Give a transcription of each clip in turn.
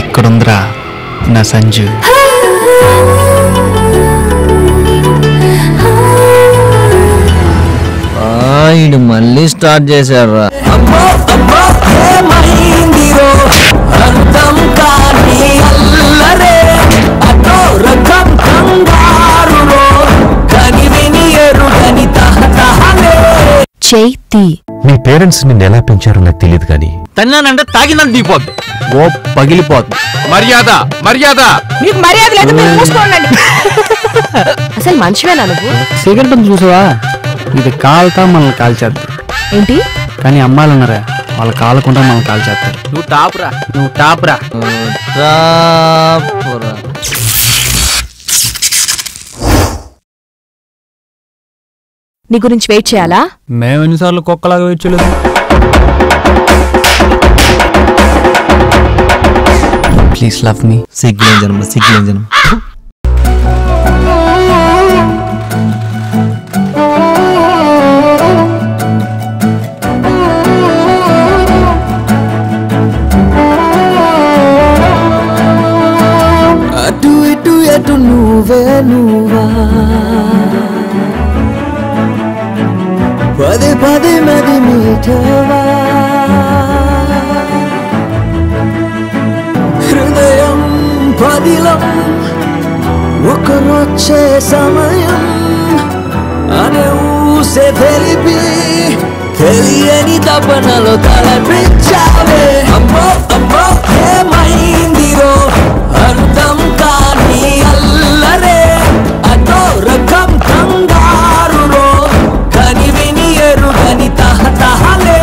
ఇక్కడుందిరా నా సంజు. ఇడు మళ్ళీ స్టార్ట్ చేశారా? మీ పేరెంట్స్ నిన్ను ఎలా పెంచారో నాకు తెలియదు కానీ తన్నానంటే తాగినంత దిగిపోద్దు, ఓ పగిలిపోద్దు. మర్యాద మర్యాద నీకు మర్యాద లేదు. అసలు మంచివేనా నువ్వు? సిగరెట్ చూసావా, ఇది కాలుతా మనల్ని కాల్చేస్తారు ఏంటి? కానీ అమ్మాయిలు ఉన్నారా, వాళ్ళు కాలకుండా మనల్ని కాల్చేస్తారు. నువ్వు టాపురా, నువ్వు టాపురా. నీ గురించి వెయిట్ చేయాలా? మేము ఎన్నిసార్లు కుక్కలాగా వెయిట్ చేయలేదు. Please love me. సిగ్గులేని జనం, సిగ్గులేని జనం. అటు ఇటు అటు నువ్వే నువ్వా, పదే పదే మది మీటవా, హృదయం పదిలం ఒకరోచ్చే సమయం అనే ఊసే తెలిపి తెలియని తపనలో తలపించావే. అమ్మో అమ్మో ఏమైందిరో అర్థం కాని అల్లరే, అటో రకం కంగారులో కనివిని ఎరుగని తహతహలే,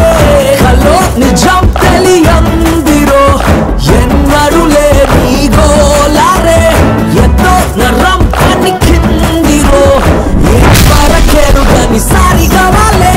హలో నిజం తెలియందిరో ఎన్నరు లేని గోలారే, ఎంతో నరం పనికిందిరో ఏ పరకెరుగని సారిగా వాళ్ళే.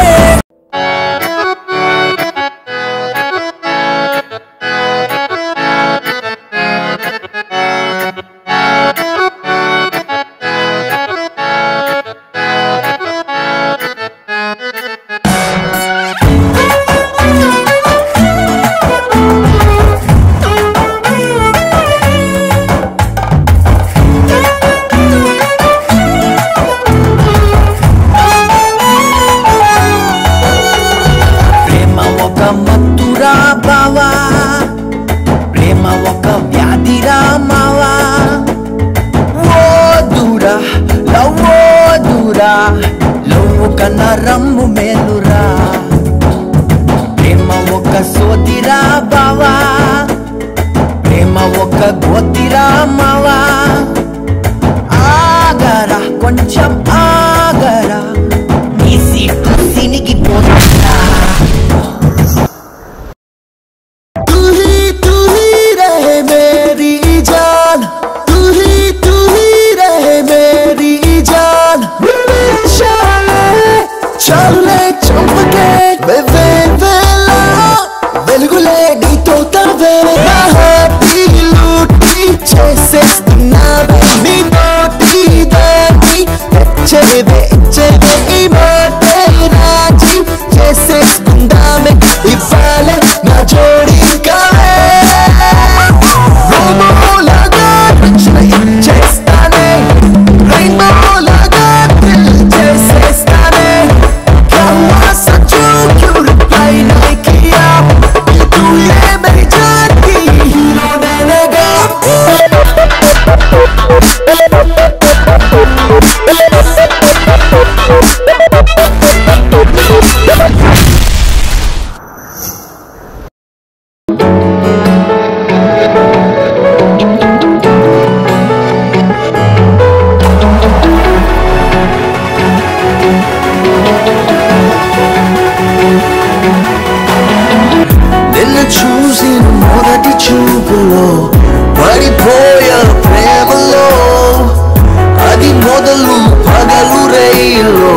Pagalu reylo